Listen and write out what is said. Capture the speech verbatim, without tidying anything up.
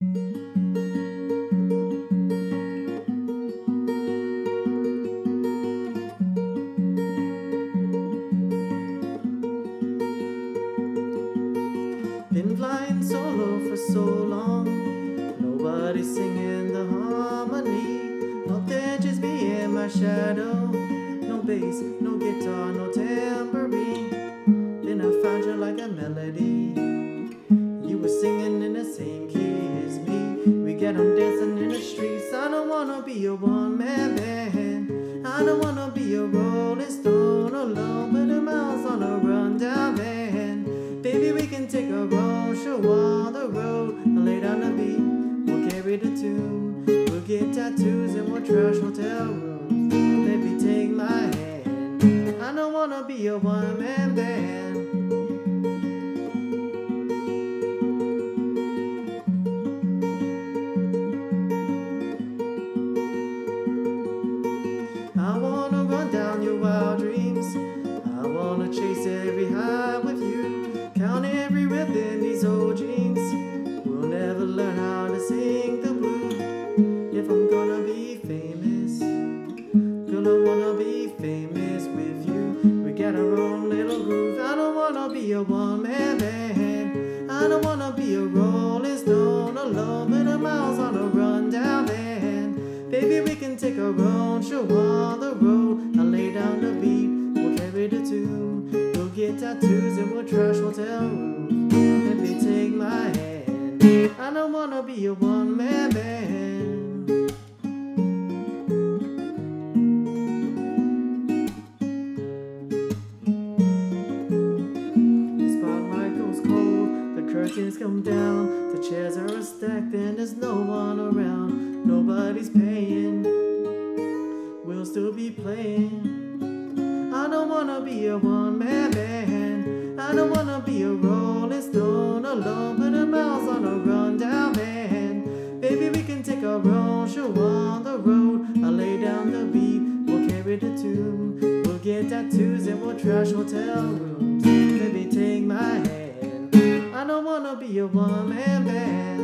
Been flying solo for so long, nobody's singing the harmony. Up there just me and my shadow, no bass, no guitar, no tambourine. Then I found you like a melody, you were singing in the same key as me. We get on dancing in the streets. I don't wanna be a one-man band, I don't wanna be a rolling stone alone, but the miles on a rundown van. Baby, we can take a road, show all the road, I'll lay down the beat, we'll carry the tune. We'll get tattoos and we'll trash hotel rooms. Baby, take my hand, I don't wanna be a one-man band. Chase every high with you, count every rep in these old jeans. We'll never learn how to sing the blues. If I'm gonna be famous, gonna wanna be famous with you. We got our own little groove. I don't wanna be a one-man band, I don't wanna be a rolling stone alone, but the miles on a rundown van. Baby, we can take our own show on the road. I'll lay down the beat, the tune. We'll get tattoos and we'll trash hotel rooms. Let me take my hand, I don't wanna be a one-man band. The spotlight goes cold, the curtains come down, the chairs are stacked and there's no one around. Nobody's paying, we'll still be playing. I don't wanna be a one-man band, I don't wanna be a rolling stone alone, but the miles on a rundown van. Baby, we can take our own show on the road. I'll lay down the beat, we'll carry the tune. We'll get tattoos and we'll trash hotel rooms. Baby, take my hand, I don't wanna be a one-man band.